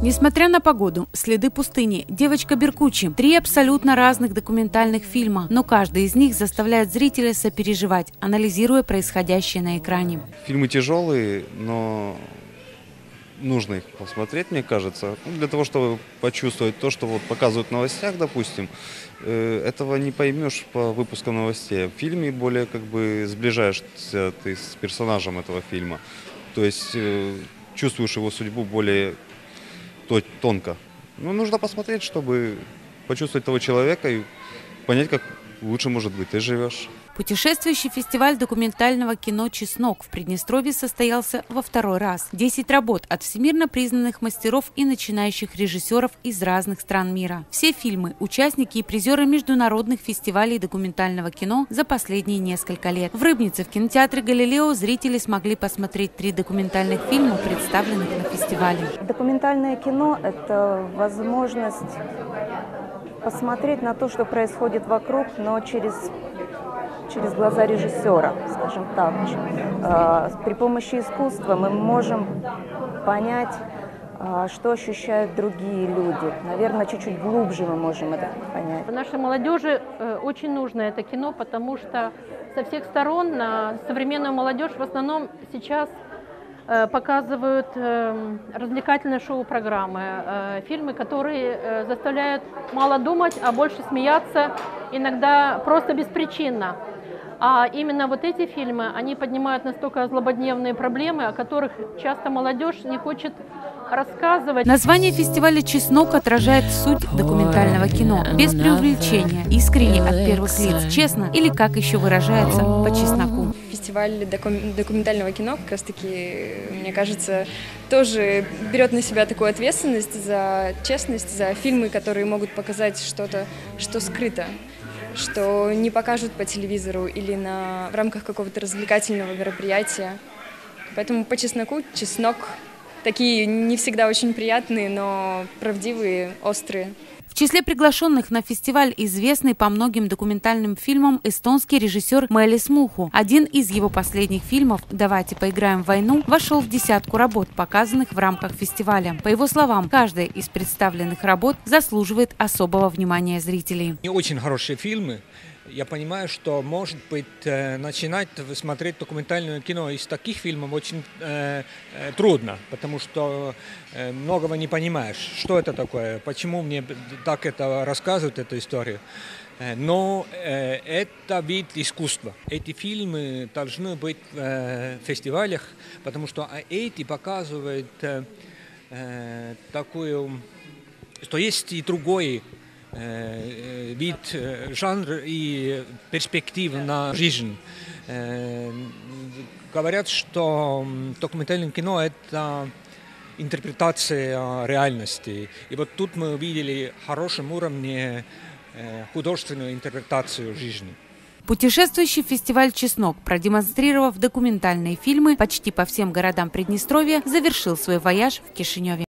Несмотря на погоду, следы пустыни, девочка Беркучи – 3 абсолютно разных документальных фильма, но каждый из них заставляет зрителя сопереживать, анализируя происходящее на экране. Фильмы тяжелые, но нужно их посмотреть, мне кажется, для того, чтобы почувствовать то, что вот показывают в новостях, допустим. Этого не поймешь по выпуску новостей. В фильме более как бы сближаешься ты с персонажем этого фильма, то есть чувствуешь его судьбу более тонко. Ну, нужно посмотреть, чтобы почувствовать того человека и понять, как лучше, может быть, ты живешь. Путешествующий фестиваль документального кино «Чеснок» в Приднестровье состоялся во второй раз. 10 работ от всемирно признанных мастеров и начинающих режиссеров из разных стран мира. Все фильмы – участники и призеры международных фестивалей документального кино за последние несколько лет. В Рыбнице в кинотеатре «Галилео» зрители смогли посмотреть 3 документальных фильма, представленных на фестивале. Документальное кино – это возможность посмотреть на то, что происходит вокруг, но через глаза режиссера, скажем так. При помощи искусства мы можем понять, что ощущают другие люди. Наверное, чуть-чуть глубже мы можем это понять. Нашей молодежи очень нужно это кино, потому что со всех сторон на современную молодежь в основном сейчас показывают развлекательные шоу-программы, фильмы, которые заставляют мало думать, а больше смеяться, иногда просто беспричинно. А именно вот эти фильмы, они поднимают настолько злободневные проблемы, о которых часто молодежь не хочет рассказывать. Название фестиваля «Чеснок» отражает суть документального кино. Без преувеличения, искренне, от первых лиц, честно или, как еще выражается, по чесноку. Фестиваль документального кино, как раз таки, мне кажется, тоже берет на себя такую ответственность за честность, за фильмы, которые могут показать что-то, что скрыто, что не покажут по телевизору или в рамках какого-то развлекательного мероприятия. Поэтому по чесноку «Чеснок». Такие не всегда очень приятные, но правдивые, острые. В числе приглашенных на фестиваль известный по многим документальным фильмам эстонский режиссер Мелис Муху. Один из его последних фильмов «Давайте поиграем в войну» вошел в 10 работ, показанных в рамках фестиваля. По его словам, каждая из представленных работ заслуживает особого внимания зрителей. Не очень хорошие фильмы. Я понимаю, что, может быть, начинать смотреть документальное кино из таких фильмов очень трудно, потому что многого не понимаешь, что это такое, почему мне так это рассказывают, эту историю. Но это вид искусства. Эти фильмы должны быть в фестивалях, потому что эти показывают такую, что есть и другое, вид, жанр и перспектив на жизнь. Говорят, что документальное кино – это интерпретация реальности. И вот тут мы увидели на хорошем уровне художественную интерпретацию жизни. Путешествующий фестиваль «Чеснок», продемонстрировав документальные фильмы почти по всем городам Приднестровья, завершил свой вояж в Кишиневе.